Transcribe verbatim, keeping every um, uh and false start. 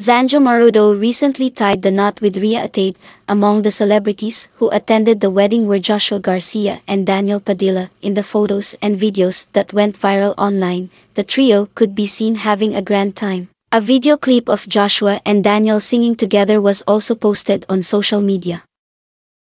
Zanjoe Marudo recently tied the knot with Ria Atayde. Among the celebrities who attended the wedding were Joshua Garcia and Daniel Padilla. In the photos and videos that went viral online, the trio could be seen having a grand time. A video clip of Joshua and Daniel singing together was also posted on social media.